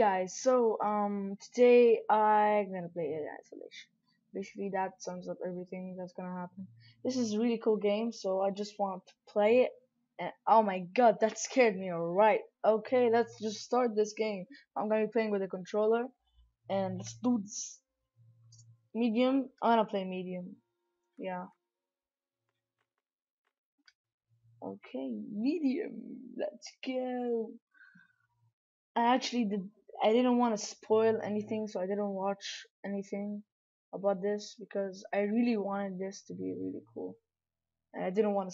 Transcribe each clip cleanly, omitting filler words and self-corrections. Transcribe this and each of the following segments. guys, so today I'm gonna play Alien Isolation. Basically that sums up everything that's gonna happen. This is a really cool game, so I just want to play it. And oh my god, that scared me. Alright, okay, let's just start this game. I'm gonna be playing with a controller, and let's do this. Medium, I'm gonna play medium. Yeah. Okay, medium, let's go. I didn't want to spoil anything, so I didn't watch anything about this because I really wanted this to be really cool, and I didn't want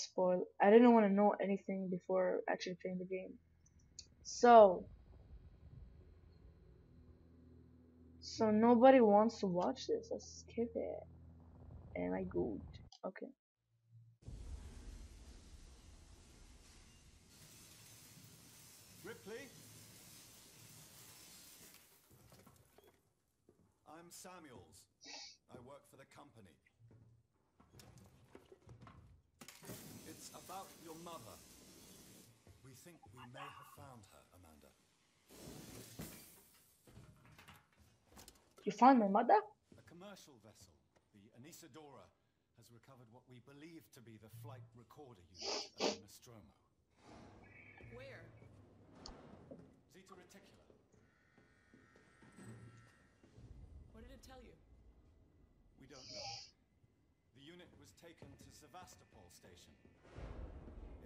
to know anything before actually playing the game. So nobody wants to watch this. Let's skip it. And I go. Okay. Ripley? I'm Samuels. I work for the company. It's about your mother. We think we may have found her, Amanda. You found my mother? A commercial vessel, the Anesidora, has recovered what we believe to be the flight recorder unit of the Nostromo. Where? Zeta Reticula. What did it tell you? We don't know. The unit was taken to Sevastopol station.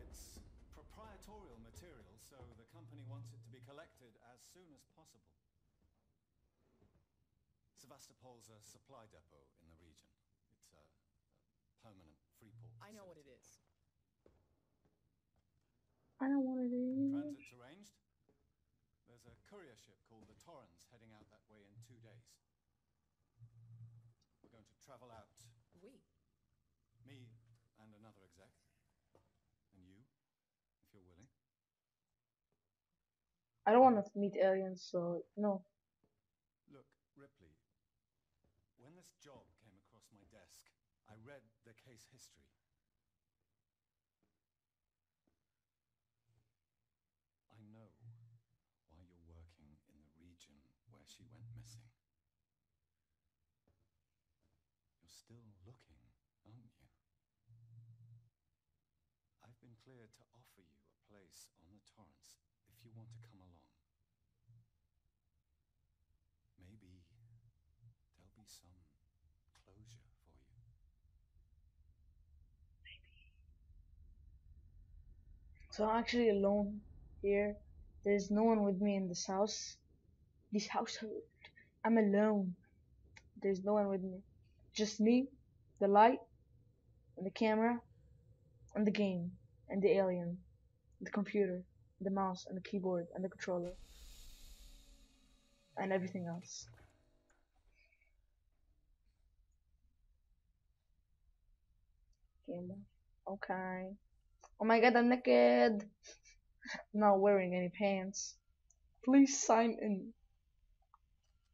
It's proprietary material, so the company wants it to be collected as soon as possible. Sevastopol's a supply depot in the region. It's a permanent free port. I know what it is. I don't want it is. Transit's arranged. There's a courier ship called the Torrens heading out that way in 2 days. Travel out. We? Me and another exec. And you, if you're willing. I don't want to meet aliens, so no. Look, Ripley, when this job came across my desk, I read the case history. I know why you're working in the region where she went missing. Still looking, aren't you? I've been cleared to offer you a place on the Torrens if you want to come along. Maybe there'll be some closure for you. Maybe. So I'm actually alone here. There's no one with me in this house. This household. I'm alone. There's no one with me. Just me, the light, and the camera, and the game, and the alien, and the computer, and the mouse, and the keyboard, and the controller, and everything else. Camera. Okay. Oh my god, I'm naked! I'm not wearing any pants. Please sign in.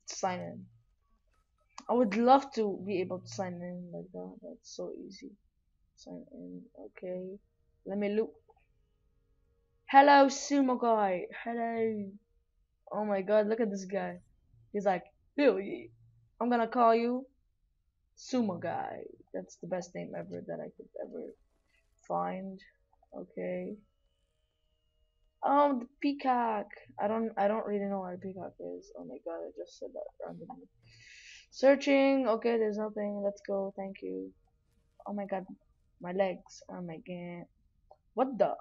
Sign in. I would love to be able to sign in like that. That's so easy. Sign in. Okay. Let me look. Hello, sumo guy. Hello. Oh my god, look at this guy. He's like, hey, I'm gonna call you sumo guy. That's the best name ever that I could ever find. Okay. Oh, the peacock. I don't really know what a peacock is. Oh my god, I just said that randomly. Searching. Okay, there's nothing. Let's go. Thank you. Oh my god, my legs. Oh my god, what the?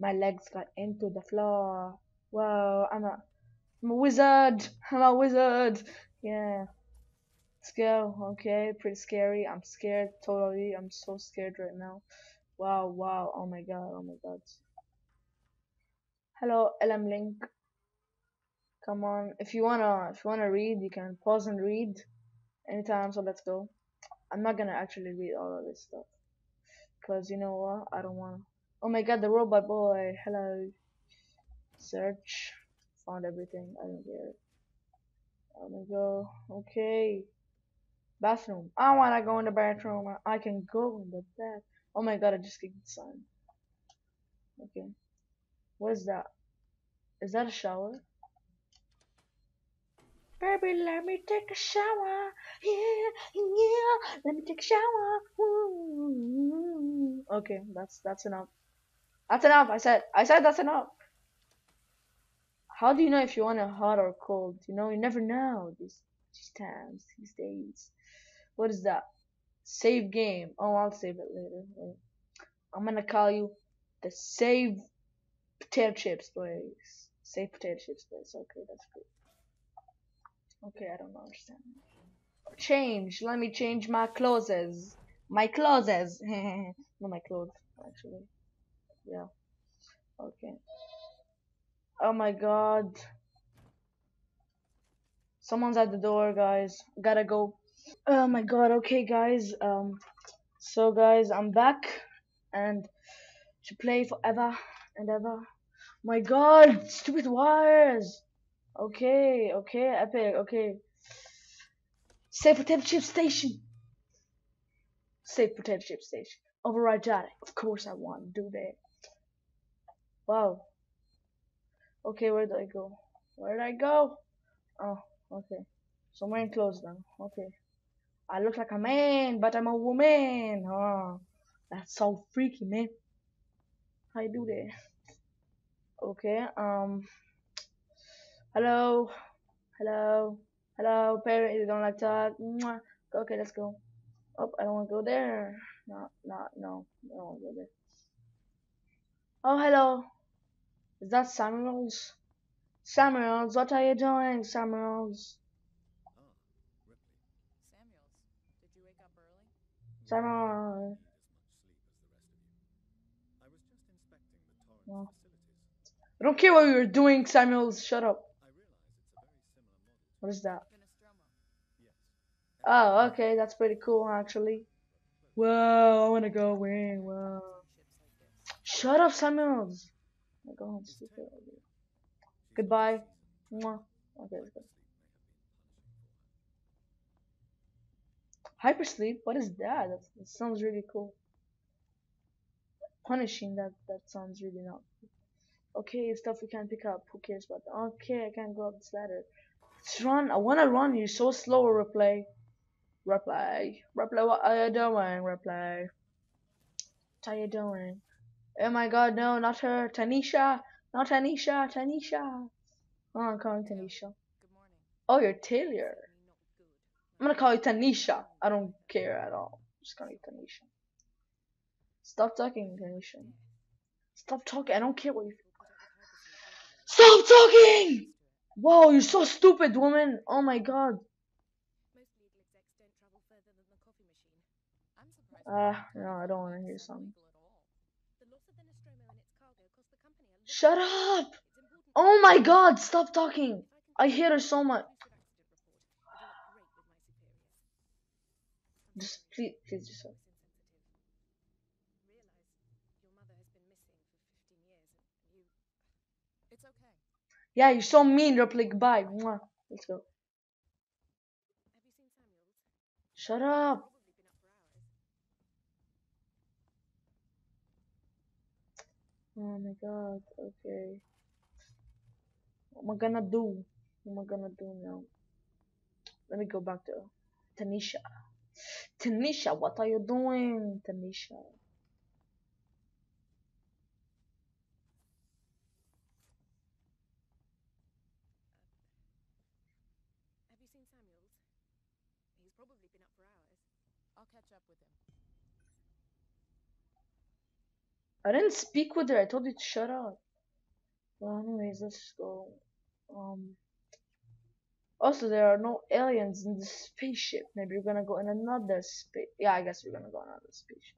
My legs got into the floor. Wow, I'm a wizard. I'm a wizard. Yeah. Let's go. Okay, pretty scary. I'm scared totally. I'm so scared right now. Wow. Wow. Oh my god. Oh my god. Hello, LM Link. Come on, if you wanna read, you can pause and read anytime, so let's go. I'm not gonna actually read all of this stuff, cause you know what, I don't wanna. Oh my god, the robot boy, hello. Search, found everything, I don't care. I'm gonna go, okay. Bathroom, I wanna go in the bathroom, I can go in the bath. Oh my god, I just kicked the sign. Okay, what is that? Is that a shower? Baby, let me take a shower. Yeah, let me take a shower. Ooh. Okay, that's enough. That's enough. I said that's enough. How do you know if you want it hot or cold? You know, you never know these times, these days. What is that? Save game. Oh, I'll save it later. Wait. I'm gonna call you the Save Potato Chips Place. Save Potato Chips Place. Okay, that's good. Okay, I don't understand. Change. Let me change my clothes. My clothes. No, my clothes, actually. Yeah. Okay. Oh my god. Someone's at the door, guys. Gotta go. Oh my god. Okay, guys. So, guys, I'm back. And to play forever and ever. My god, stupid wires. Okay, epic. Okay, save potato chip station. Save potato chip station. Override data. Of course I want to do that. Wow. Okay, where do I go? Where did I go? Oh, okay. So I'm wearing clothes now. Okay. I look like a man, but I'm a woman. Oh. That's so freaky, man. I do that. Okay, hello. Hello. Hello, parents, you don't like talk. Mwah. Okay, let's go. Oh, I don't want to go there. No. I don't want to go there. Oh, hello. Is that Samuels? Samuels, what are you doing, Samuels? Oh, Samuels, did you wake up early? Samuels. No. I don't care what you're doing, Samuels. Shut up. What is that? Oh, okay. That's pretty cool, actually. Whoa, I want to go away. Whoa. Shut up, Samuels. I go home. Goodbye. Mwah. Okay, let's go. Hypersleep? What is that? That sounds really cool. Punishing, that sounds really not good. Okay, stuff we can't pick up, who cares about that? Okay, I can't go up this ladder. Let's run. I wanna run. You're so slow. Ripley, what are you doing, Ripley? What are you doing? Oh my god, no, not her. Tanisha, not Tanisha. Tanisha. Oh, I'm calling Tanisha. Good morning. Oh, you're Taylor. I'm gonna call you Tanisha. I don't care at all. I'm just calling you Tanisha. Stop talking, Tanisha. Stop talking. I don't care what you. Stop talking! Wow, you're so stupid, woman. Oh my god. No, I don't want to hear something. Shut up! Oh my god, stop talking. I hate her so much. Just please just. Yeah, you're so mean, Ripley. Bye. Mwah. Let's go. Shut up. Oh my god. Okay. What am I gonna do? What am I gonna do now? Let me go back to Tanisha. Tanisha, what are you doing, Tanisha? I didn't speak with her. I told you to shut up. Well, anyways, let's just go. Also, there are no aliens in the spaceship. Maybe we're gonna go in another space. Yeah, I guess we're gonna go in another spaceship.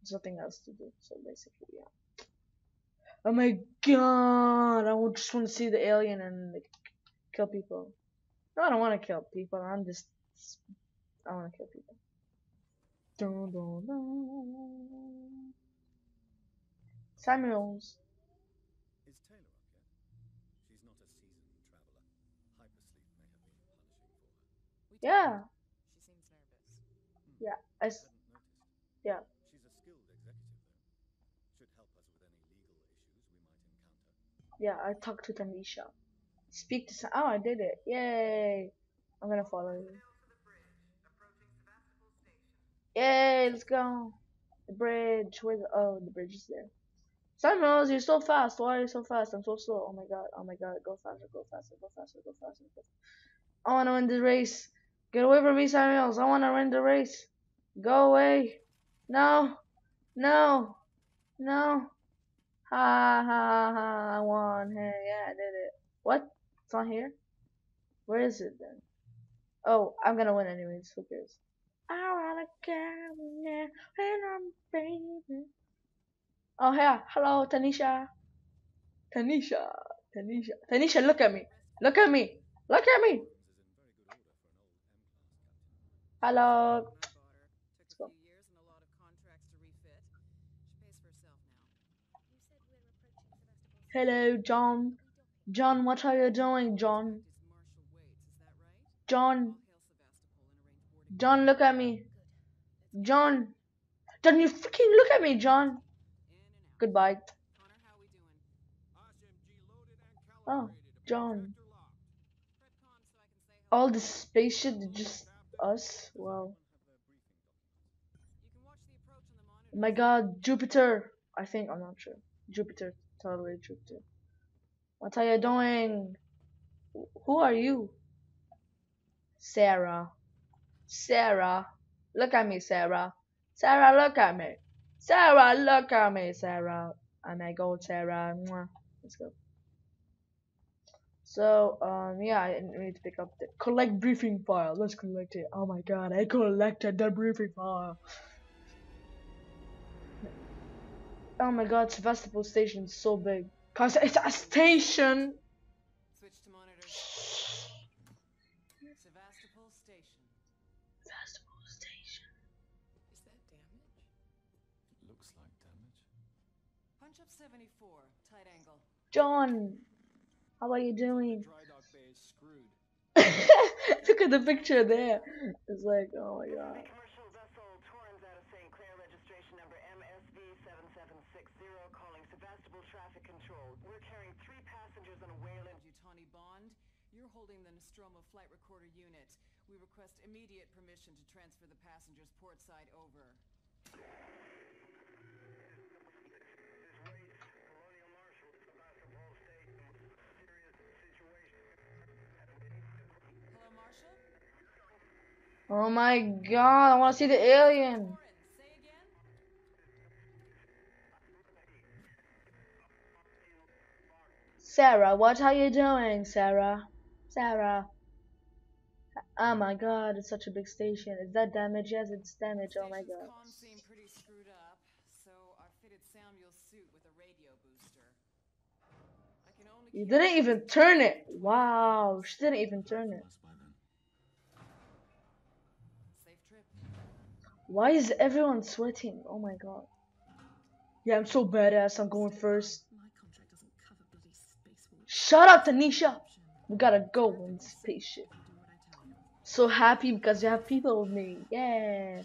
There's nothing else to do. So basically, yeah. Oh my god! I just want to see the alien and like, kill people. No, I don't want to kill people. I want to kill people. Dun, dun, dun. Samuels. Is Taylor up yet? She's not a seasoned traveler. Hypersleep may have been punishing for her. Yeah. She seems nervous. Yeah. Yeah. She's a skilled executive though. Should help us with any legal issues we might encounter. Yeah, I talked to Tamisha. Speak to some. Oh, I did it. Yay. I'm gonna follow you. Yay, let's go. The bridge. Where's the. Oh, the bridge is there. Sunrose, you're so fast. Why are you so fast? I'm so slow. Oh my god. Oh my god. Go faster. Go faster. Go faster. Go faster. Go faster. I wanna win the race. Get away from me, Sunrose. I wanna win the race. Go away. No. No. No. Ha ha ha. I won. Hey, yeah, I did it. What? It's not here? Where is it then? Oh, I'm gonna win anyways. Who cares? I wanna come now when I'm breathing. Oh yeah, hello Tanisha. Tanisha, look at me. Look at me. Hello. Let's go. Hello, John. John, what are you doing, John? John, look at me. John, you freaking look at me, John. Goodbye. Oh, John. All this spaceship, just us. Wow. My God, Jupiter. I think, I'm not sure. Jupiter, totally Jupiter. What are you doing? Who are you? Sarah. Look at me, Sarah. Sarah, look at me. And I go, Sarah. Mwah. Let's go. So, yeah, I need to pick up the collect briefing file. Let's collect it. Oh my god, I collected the briefing file. Oh my god, Sevastopol station is so big. Cause it's a station. Switch to monitor. Sevastopol station. Is that damage? Looks like damage. Punch up 74, tight angle. John, how are you doing? Look at the picture there. It's like, oh my god. Commercial vessel Torrens out of St. Clair, registration number MSV 7760, calling Sevastopol traffic control. We're carrying 3 passengers on a Weyland-Yutani bond. You're holding the Nostromo flight recorder unit. We request immediate permission to transfer the passengers portside over. Hello, Marshal? Oh my god, I want to see the alien. Sarah, what are you doing, Sarah? Oh my god, it's such a big station. Is that damage? Yes, it's damage. Oh my god. Comms seem pretty screwed up, so I fitted Samuel's suit with a radio booster. I can only You didn't even turn it. Wow, she didn't even turn it. Safe trip. Why is everyone sweating? Oh my god. Yeah, I'm so badass. I'm going first. My contract doesn't cover bloody space war. Shut up, Tanisha. We gotta go in spaceship. So happy because you have people with me. Yeah.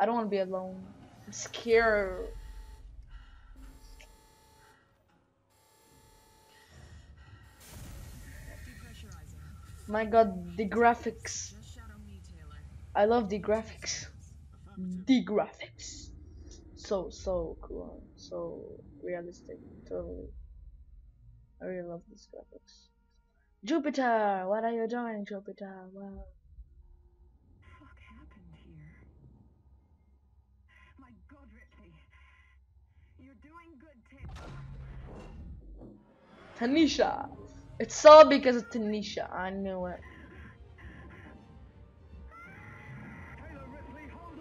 I don't want to be alone. I'm scared. My god, the graphics. I love the graphics. So cool. So realistic. Totally. I really love these graphics. Jupiter, what are you doing, Jupiter? Wow. What happened here? My god, Ripley. You're doing good, Tanisha. It's all because of Tanisha. I knew it. Hello, Ripley, hold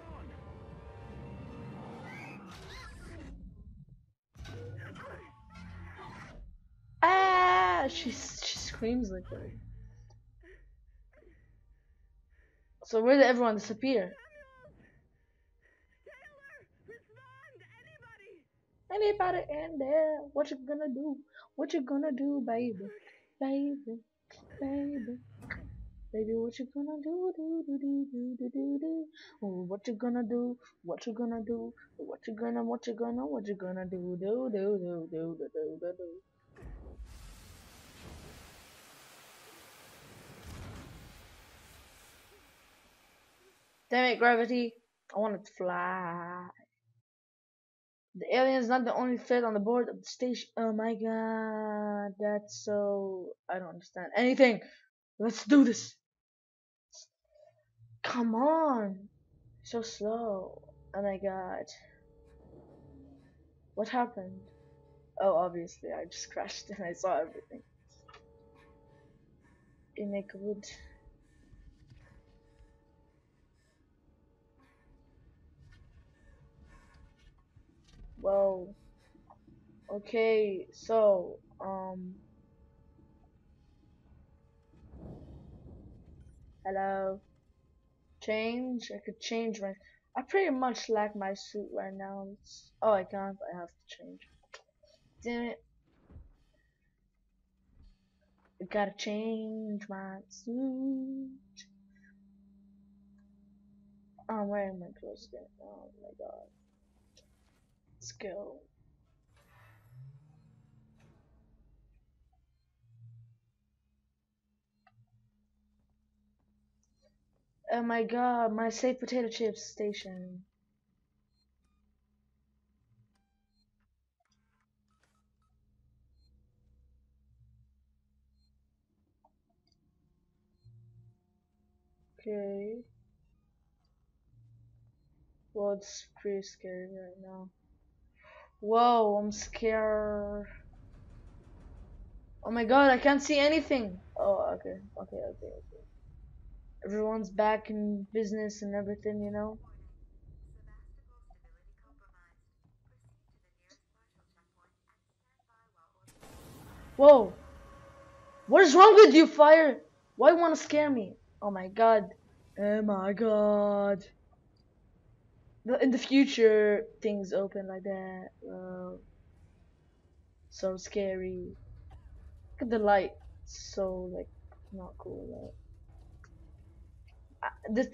on. Ah, she screams like that. So where did everyone disappear? Anybody in there? What you gonna do? Baby? Baby, what you gonna do? What you gonna do? Damn it, gravity. I want to fly. The alien is not the only threat on the board of the station. Oh my god. That's so... I don't understand anything. Let's do this. Come on. So slow. Oh my god. What happened? Oh, obviously I just crashed and I saw everything. In a good... Whoa. Okay, so, hello. Change? I could change my... I pretty much lack my suit right now. It's, oh, I can't. I have to change. Damn it. I gotta change my suit. I'm wearing my clothes again. Oh my god. Let's go. Oh my god, my safe potato chips station. Okay. Well, it's pretty scary right now. Whoa, I'm scared. Oh my god, I can't see anything. Oh, okay. Everyone's back in business and everything, you know. Whoa! What is wrong with you, fire? Why you wanna scare me? Oh my god! Oh my god! In the future, things open like that. So scary. Look at the light. It's so like not cool. Like.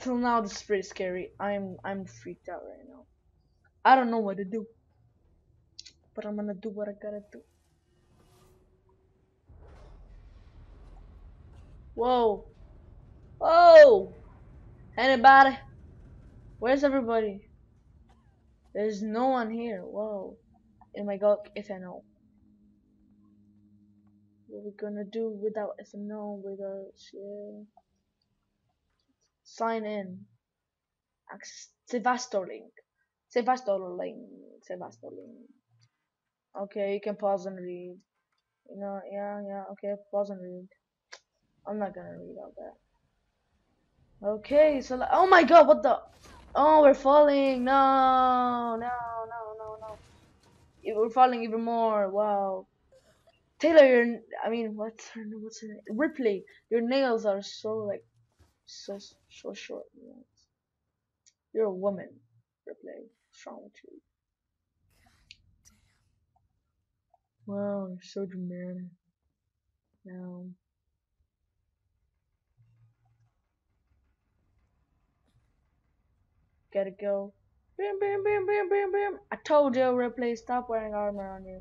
Till now this is pretty scary. I'm freaked out right now. I don't know what to do, but I'm gonna do what I gotta do. Whoa. Oh, anybody? Where's everybody? There's no one here. Whoa. Oh my god, ethanol. What are we gonna do without ethanol, without shit? Sign in. Sevastolink. Okay, you can pause and read. You know, yeah, okay, pause and read. I'm not gonna read all that. Okay, so like, oh my god, what the? Oh, we're falling. No. We're falling even more. Wow. Taylor, what's her name? Ripley, your nails are so like. So short. You're a woman, Ripley. What's wrong with you? Wow, you're so dramatic. Now, gotta go. Bam, bam, bam, bam, bam, bam. I told you, Ripley, stop wearing armor on you.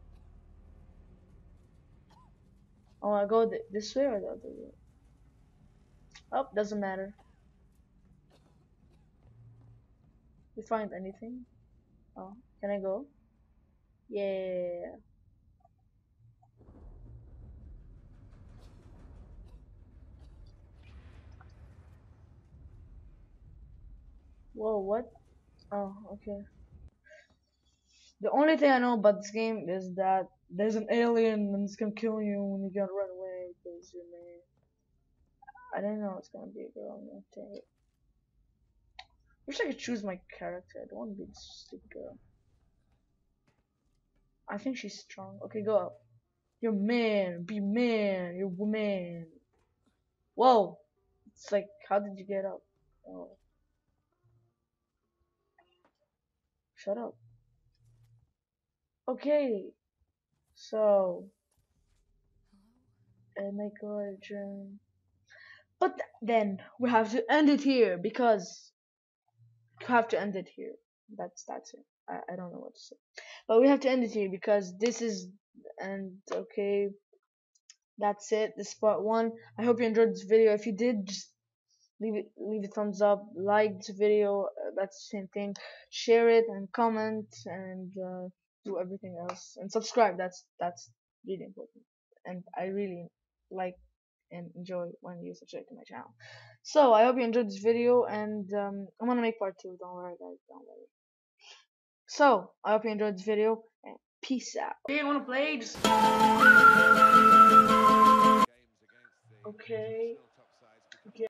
Oh, I go this way or the other way? Oh, doesn't matter. You find anything? Oh, can I go? Yeah. Whoa, what? Oh, okay. The only thing I know about this game is that there's an alien and it's gonna kill you when you gotta run away because you're mad. I don't know what's gonna be a girl. I'm gonna take it. Wish I could choose my character. I don't want to be this stupid girl. I think she's strong. Okay, go up. You're man. Be man. You're woman. Whoa. It's like, how did you get up? Oh. Shut up. Okay. So. Oh my god, dream. But then we have to end it here because you have to end it here. That's it. I don't know what to say. But we have to end it here because this is and okay. That's it. This is part 1. I hope you enjoyed this video. If you did, just leave a thumbs up, like the video, that's the same thing, share it and comment and do everything else, and subscribe. That's really important, and I really like and enjoy when you subscribe to my channel. So I hope you enjoyed this video, and I'm gonna make part 2, don't worry guys, don't worry. So I hope you enjoyed this video, and peace out. Hey, you wanna play? Okay.